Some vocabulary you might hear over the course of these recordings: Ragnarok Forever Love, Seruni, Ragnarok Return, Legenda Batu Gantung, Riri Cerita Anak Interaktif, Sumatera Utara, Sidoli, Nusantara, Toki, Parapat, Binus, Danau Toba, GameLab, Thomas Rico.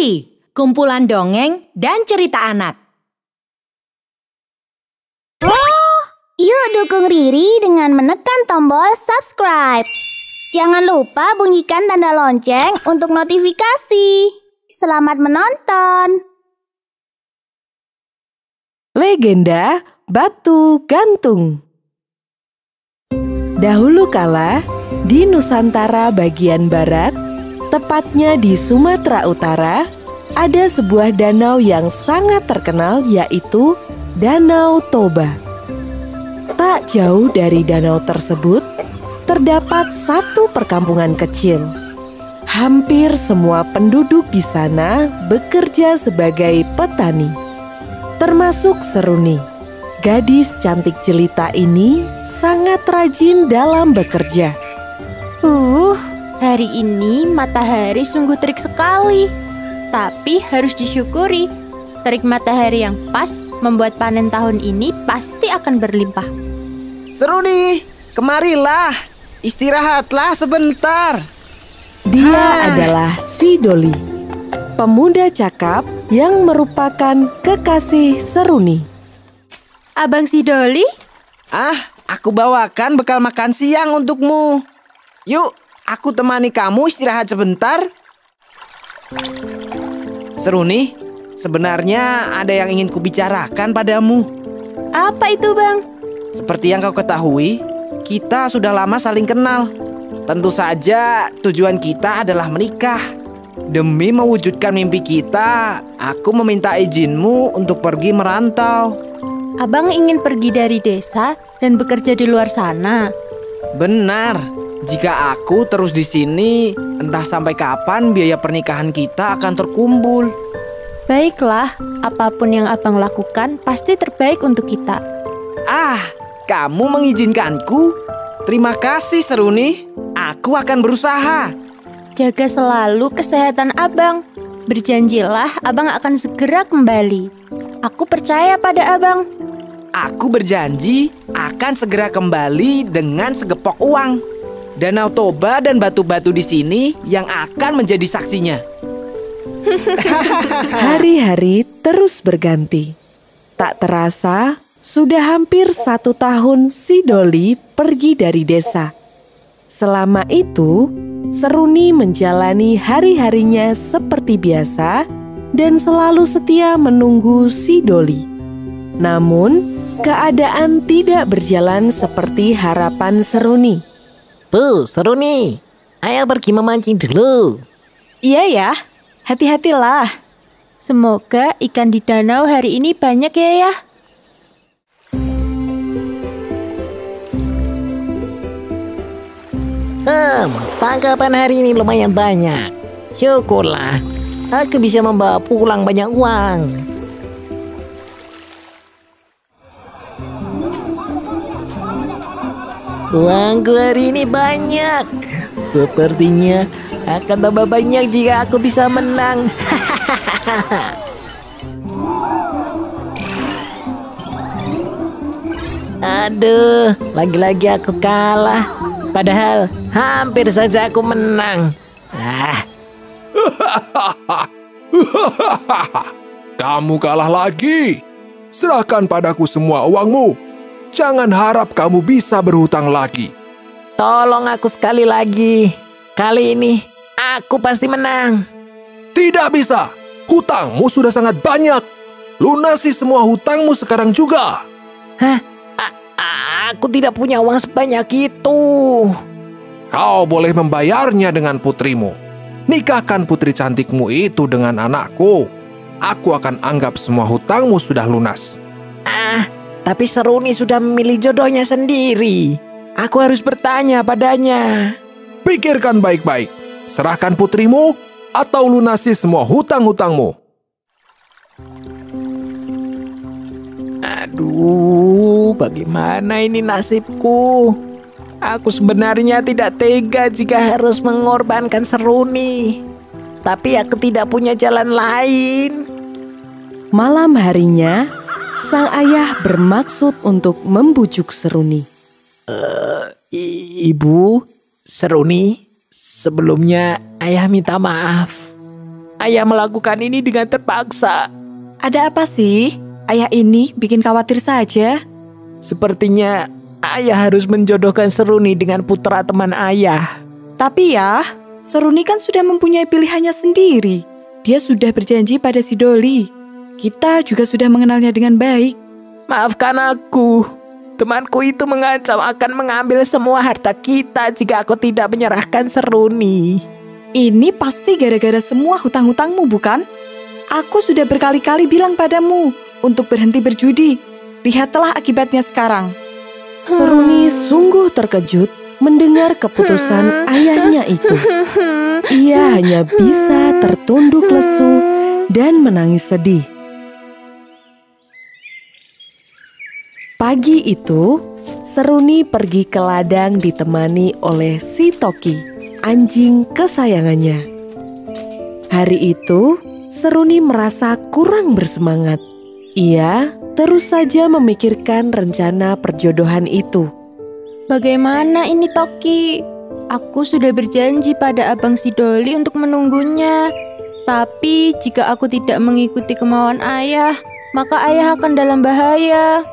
Sendiri, kumpulan dongeng dan cerita anak. Oh, yuk dukung Riri dengan menekan tombol subscribe. Jangan lupa bunyikan tanda lonceng untuk notifikasi. Selamat menonton. Legenda Batu Gantung. Dahulu kala, di Nusantara bagian barat, tepatnya di Sumatera Utara, ada sebuah danau yang sangat terkenal, yaitu Danau Toba. Tak jauh dari danau tersebut, terdapat satu perkampungan kecil. Hampir semua penduduk di sana bekerja sebagai petani, termasuk Seruni. Gadis cantik jelita ini sangat rajin dalam bekerja. Hari ini matahari sungguh terik sekali, tapi harus disyukuri. Terik matahari yang pas membuat panen tahun ini pasti akan berlimpah. Seruni, kemarilah, istirahatlah sebentar. Dia adalah Sidoli, pemuda cakap yang merupakan kekasih Seruni. Abang Sidoli? Aku bawakan bekal makan siang untukmu. Yuk, aku temani kamu istirahat sebentar. Seruni, sebenarnya ada yang ingin kubicarakan padamu. Apa itu, Bang? Seperti yang kau ketahui, kita sudah lama saling kenal. Tentu saja tujuan kita adalah menikah. Demi mewujudkan mimpi kita, aku meminta izinmu untuk pergi merantau. Abang ingin pergi dari desa dan bekerja di luar sana? Benar. Jika aku terus di sini, entah sampai kapan biaya pernikahan kita akan terkumpul. Baiklah, apapun yang abang lakukan pasti terbaik untuk kita. Kamu mengizinkanku? Terima kasih, Seruni. Aku akan berusaha. Jaga selalu kesehatan abang. Berjanjilah abang akan segera kembali. Aku percaya pada abang. Aku berjanji akan segera kembali dengan segepok uang. Danau Toba dan batu-batu di sini yang akan menjadi saksinya. Hari-hari terus berganti. Tak terasa, sudah hampir 1 tahun Sidoli pergi dari desa. Selama itu, Seruni menjalani hari-harinya seperti biasa dan selalu setia menunggu Sidoli. Namun, keadaan tidak berjalan seperti harapan Seruni. Bu, Seruni, ayo pergi memancing dulu. Iya ya, hati-hatilah. Semoga ikan di danau hari ini banyak ya. Tangkapan hari ini lumayan banyak. Syukurlah, aku bisa membawa pulang banyak uang. Uangku hari ini banyak. Sepertinya akan tambah banyak jika aku bisa menang. Aduh, lagi-lagi aku kalah. Padahal hampir saja aku menang. Kamu kalah lagi. Serahkan padaku semua uangmu. Jangan harap kamu bisa berhutang lagi. Tolong aku sekali lagi. Kali ini aku pasti menang. Tidak bisa. Hutangmu sudah sangat banyak. Lunasi semua hutangmu sekarang juga. Aku tidak punya uang sebanyak itu. Kau boleh membayarnya dengan putrimu. Nikahkan putri cantikmu itu dengan anakku. Aku akan anggap semua hutangmu sudah lunas. Tapi Seruni sudah memilih jodohnya sendiri. Aku harus bertanya padanya. Pikirkan baik-baik. Serahkan putrimu atau lunasi semua hutang-hutangmu. Aduh, bagaimana ini nasibku? Aku sebenarnya tidak tega jika harus mengorbankan Seruni. Tapi aku tidak punya jalan lain. Malam harinya, sang ayah bermaksud untuk membujuk Seruni. Ibu, Seruni, sebelumnya ayah minta maaf. Ayah melakukan ini dengan terpaksa. Ada apa sih? Ayah ini bikin khawatir saja. Sepertinya ayah harus menjodohkan Seruni dengan putra teman ayah. Tapi ya, Seruni kan sudah mempunyai pilihannya sendiri. Dia sudah berjanji pada Sidoli. Kita juga sudah mengenalnya dengan baik. Maafkan aku. Temanku itu mengancam akan mengambil semua harta kita jika aku tidak menyerahkan Seruni. Ini pasti gara-gara semua hutang-hutangmu, bukan? Aku sudah berkali-kali bilang padamu untuk berhenti berjudi. Lihatlah akibatnya sekarang. Seruni sungguh terkejut mendengar keputusan ayahnya itu. Ia hanya bisa tertunduk lesu dan menangis sedih. Pagi itu, Seruni pergi ke ladang ditemani oleh si Toki, anjing kesayangannya. Hari itu, Seruni merasa kurang bersemangat. Ia terus saja memikirkan rencana perjodohan itu. Bagaimana ini, Toki? Aku sudah berjanji pada Abang Sidoli untuk menunggunya. Tapi jika aku tidak mengikuti kemauan ayah, maka ayah akan dalam bahaya.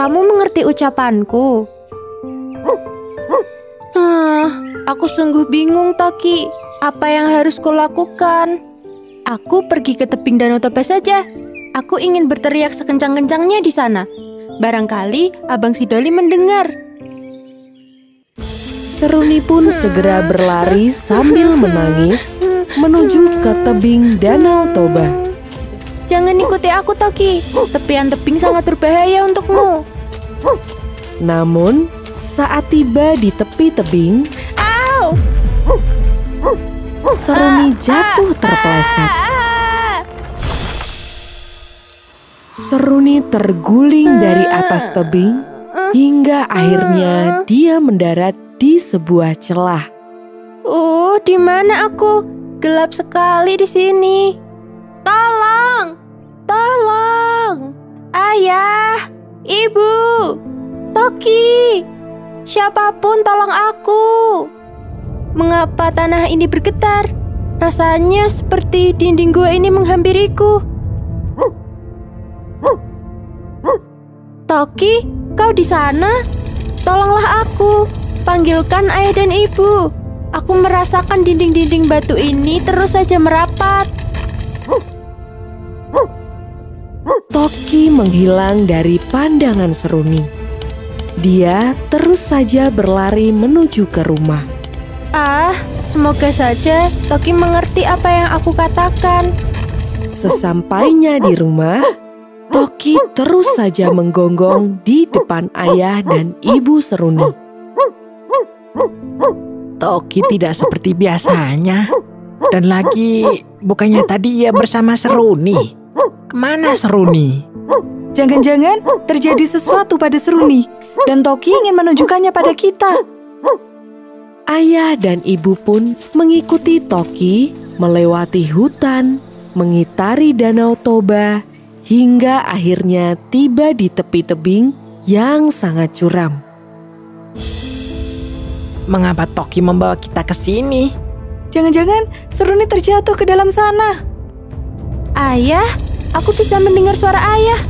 Kamu mengerti ucapanku? Aku sungguh bingung, Toki. Apa yang harus kulakukan? Aku pergi ke tebing Danau Toba saja. Aku ingin berteriak sekencang-kencangnya di sana. Barangkali Abang Sidoli mendengar. Seruni pun segera berlari sambil menangis menuju ke tebing Danau Toba. Jangan ikuti aku, Toki. Tepian tebing sangat berbahaya untukmu. Namun, saat tiba di tepi tebing, Seruni jatuh terpeleset. Seruni terguling dari atas tebing hingga akhirnya dia mendarat di sebuah celah. Di mana aku? Gelap sekali di sini. Tolong! Tolong! Ayah! Ibu! Toki! Siapapun tolong aku. Mengapa tanah ini bergetar? Rasanya seperti dinding gua ini menghampiriku. Toki, kau di sana? Tolonglah aku. Panggilkan ayah dan ibu. Aku merasakan dinding-dinding batu ini terus saja merapat. Toki menghilang dari pandangan Seruni. Dia terus saja berlari menuju ke rumah. Semoga saja Toki mengerti apa yang aku katakan. Sesampainya di rumah, Toki terus saja menggonggong di depan ayah dan ibu Seruni. Toki tidak seperti biasanya. Dan lagi, bukannya tadi ia bersama Seruni. Kemana Seruni? Jangan-jangan terjadi sesuatu pada Seruni. Dan Toki ingin menunjukkannya pada kita. Ayah dan ibu pun mengikuti Toki melewati hutan, mengitari Danau Toba, hingga akhirnya tiba di tepi tebing yang sangat curam. Mengapa Toki membawa kita ke sini? Jangan-jangan Seruni terjatuh ke dalam sana. Ayah, aku bisa mendengar suara ayah.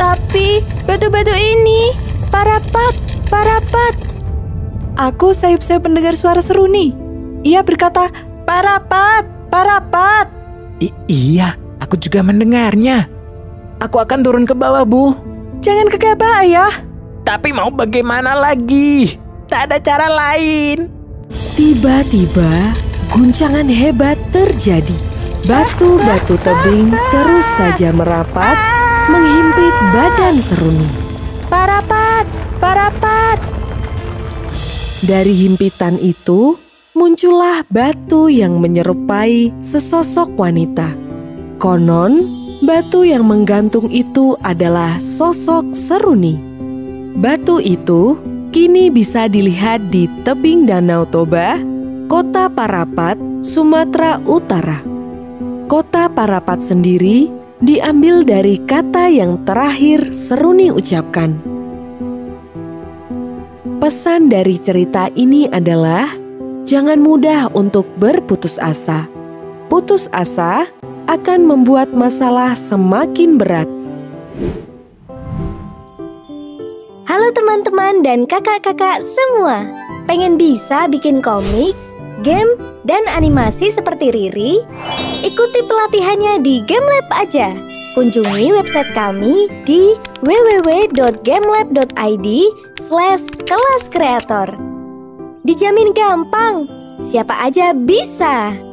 Tapi batu-batu ini... Parapat, Parapat. Aku sayup-sayup mendengar suara Seruni. Ia berkata, Parapat, Parapat. Iya, aku juga mendengarnya. Aku akan turun ke bawah, Bu. Jangan gegabah, Ayah. Tapi mau bagaimana lagi? Tak ada cara lain. Tiba-tiba, guncangan hebat terjadi. Batu-batu tebing terus saja merapat, menghimpit badan Seruni. Parapat, Parapat. Dari himpitan itu, muncullah batu yang menyerupai sesosok wanita. Konon, batu yang menggantung itu adalah sosok Seruni. Batu itu kini bisa dilihat di tebing Danau Toba, Kota Parapat, Sumatera Utara. Kota Parapat sendiri diambil dari kata yang terakhir Seruni ucapkan. Pesan dari cerita ini adalah Jangan mudah untuk berputus asa. Putus asa akan membuat masalah semakin berat. Halo teman-teman dan kakak-kakak semua. Pengen bisa bikin komik, game, dan animasi seperti Riri? Ikuti pelatihannya di GameLab aja. Kunjungi website kami di www.gamelab.id/kelas kreator. Dijamin gampang, siapa aja bisa.